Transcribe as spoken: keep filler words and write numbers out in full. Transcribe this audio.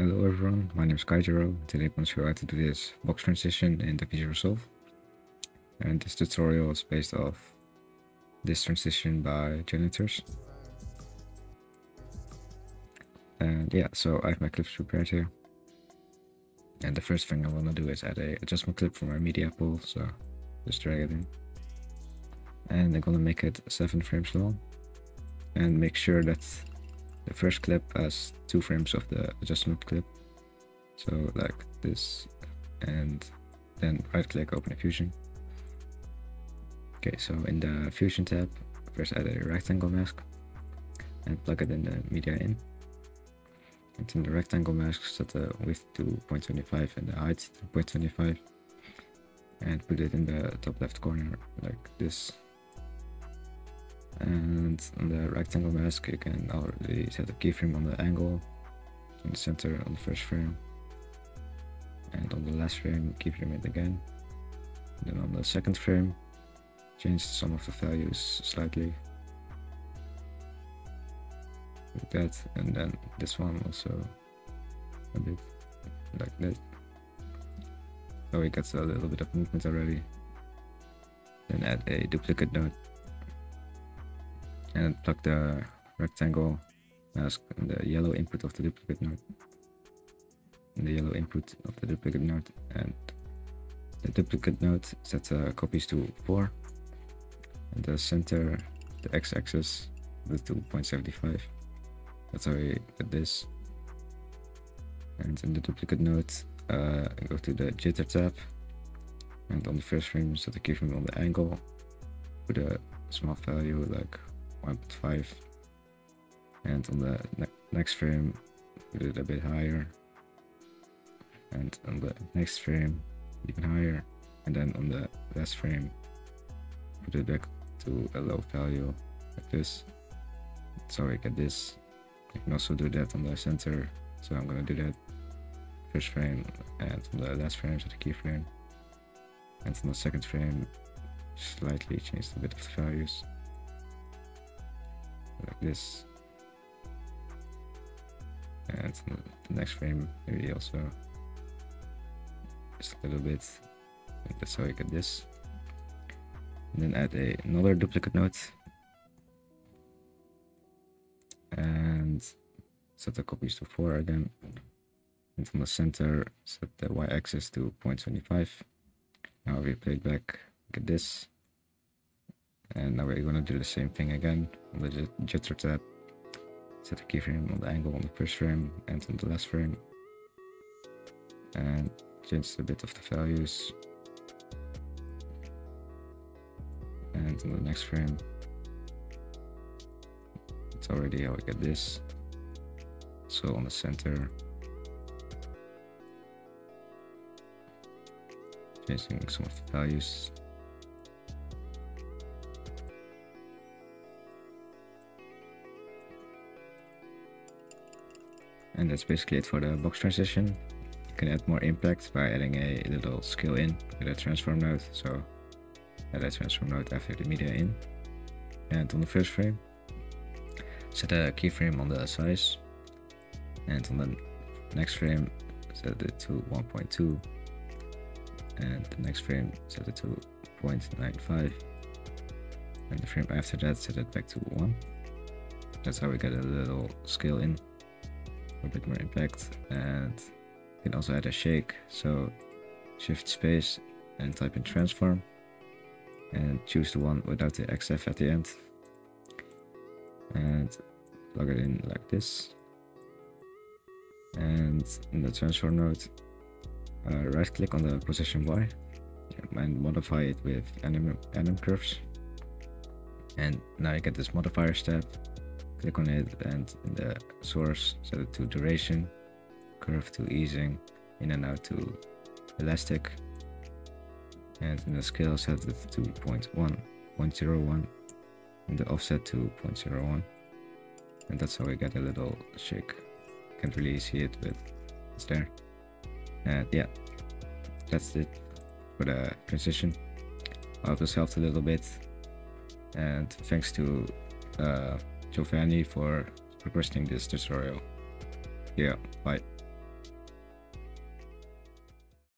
Hello everyone, my name is Kaijiro. Today I'm going to show you how to do this box transition in DaVinci Resolve. And this tutorial is based off this transition by Janitors. And yeah, so I have my clips prepared here. And the first thing I want to do is add a adjustment clip from our media pool. So just drag it in. And I'm going to make it seven frames long. And make sure that the first clip has two frames of the adjustment clip, so like this, and then right click, open a fusion. Okay, so in the fusion tab, first add a rectangle mask and plug it in the media in. And in the rectangle mask, set the width to zero point two five and the height to zero point two five, and put it in the top left corner like this. And on the rectangle mask, you can already set a keyframe on the angle, in the center on the first frame, and on the last frame, keyframe it again. Then on the second frame, change some of the values slightly, like that, and then this one also a bit like that. So we got a little bit of movement already. Then add a duplicate node. And plug the rectangle mask in the yellow input of the duplicate node. In the yellow input of the duplicate node, and the duplicate node sets uh, copies to four, and the center, the x-axis, is to zero point seven five. That's how we get this. And in the duplicate node, uh, go to the jitter tab, and on the first frame, set the keyframe on the angle with a small value like one point five, and on the ne next frame put it a bit higher, and on the next frame even higher, and then on the last frame put it back to a low value like this. So I get this. You can also do that on the center, so I'm gonna do that first frame, and on the last frame so the keyframe, and on the second frame slightly change a bit of the values like this, and the next frame maybe also just a little bit. And that's how you get this. And then add a, another duplicate node and set the copies to four again, and on the center set the y-axis to zero point two five. Now we play it back, get this. And now we're gonna do the same thing again on the jitter tab. Set the keyframe on the angle on the first frame and on the last frame. And change a bit of the values. And on the next frame. It's already how I get this. So on the center. Changing some of the values. And that's basically it for the box transition. You can add more impact by adding a little scale in with a transform node. So add a transform node after the media in. And on the first frame, set a keyframe on the size. And on the next frame, set it to one point two. And the next frame, set it to zero point nine five. And the frame after that, set it back to one. That's how we get a little scale in. A bit more impact. And you can also add a shake, so shift space and type in transform and choose the one without the X F at the end and plug it in like this. And in the transform node, uh, right click on the position Y and modify it with anim, anim curves, and now you get this modifiers tab. Click on it, and in the source set it to duration, curve to easing, in and out to elastic, and in the scale set it to zero point one, zero point zero one, and the offset to zero point zero one. And that's how we get a little shake. Can't really see it, but it's there. And yeah, that's it for the transition. I hope this helped a little bit, and thanks to uh, Giovanni for requesting this tutorial. Yeah, bye.